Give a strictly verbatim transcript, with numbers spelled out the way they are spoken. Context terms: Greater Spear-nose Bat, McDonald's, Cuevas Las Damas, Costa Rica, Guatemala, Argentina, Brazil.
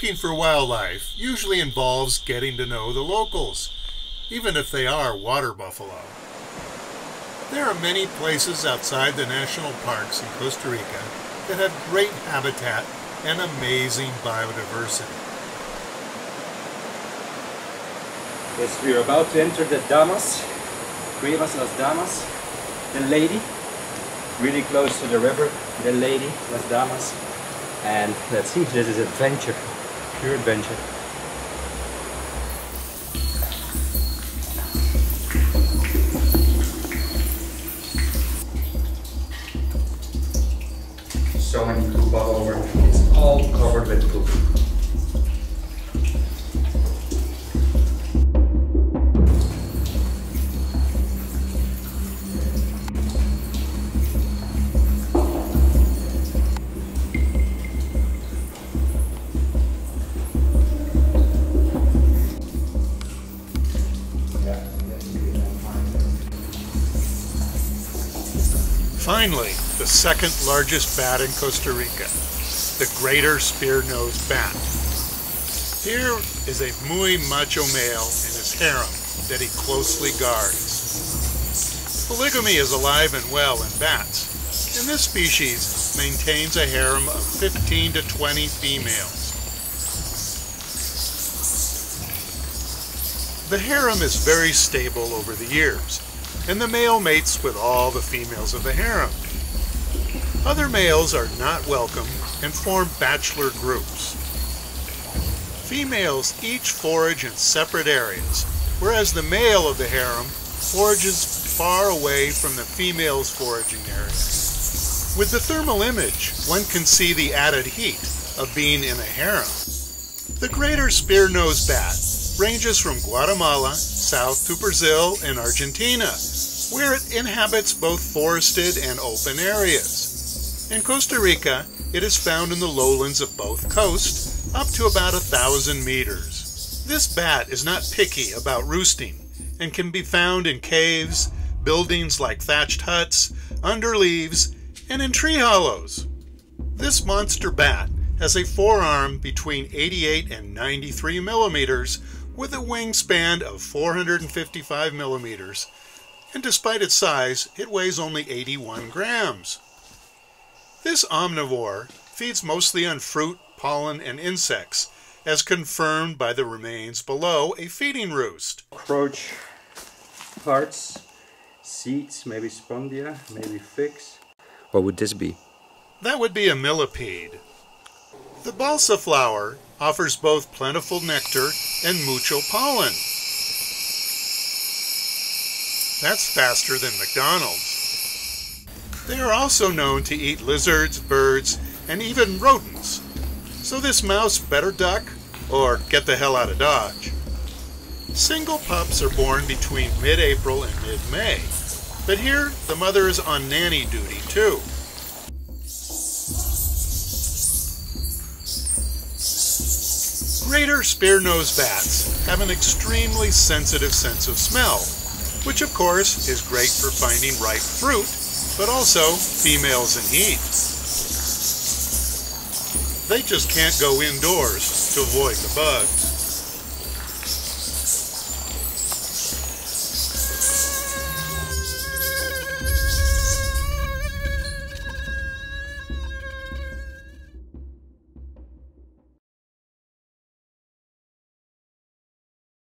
Looking for wildlife usually involves getting to know the locals, even if they are water buffalo. There are many places outside the national parks in Costa Rica that have great habitat and amazing biodiversity. Yes, we are about to enter the Damas, Cuevas Las Damas, the lady, really close to the river, the lady, Las Damas. And let's see, this is adventure, pure adventure. So many poop all over, it's all covered with poop. Finally, the second largest bat in Costa Rica, the Greater Spear-nose Bat. Here is a muy macho male in his harem that he closely guards. Polygamy is alive and well in bats, and this species maintains a harem of fifteen to twenty females. The harem is very stable over the years, and the male mates with all the females of the harem. Other males are not welcome and form bachelor groups. Females each forage in separate areas, whereas the male of the harem forages far away from the female's foraging areas. With the thermal image, one can see the added heat of being in a harem. The Greater Spear-nose Bat ranges from Guatemala south to Brazil and Argentina, where it inhabits both forested and open areas. In Costa Rica, it is found in the lowlands of both coasts, up to about a thousand meters. This bat is not picky about roosting, and can be found in caves, buildings like thatched huts, under leaves, and in tree hollows. This monster bat has a forearm between eighty-eight and ninety-three millimeters, with a wingspan of four hundred fifty-five millimeters, and despite its size, it weighs only eighty-one grams. This omnivore feeds mostly on fruit, pollen, and insects, as confirmed by the remains below a feeding roost. Roach parts, seeds, maybe spondia, maybe figs. What would this be? That would be a millipede. The balsa flower offers both plentiful nectar and mucho pollen. That's faster than McDonald's. They are also known to eat lizards, birds, and even rodents. So this mouse better duck or get the hell out of Dodge. Single pups are born between mid-April and mid-May, but here the mother is on nanny duty too. Greater spear-nose bats have an extremely sensitive sense of smell, which of course is great for finding ripe fruit, but also females in heat. They just can't go indoors to avoid the bugs.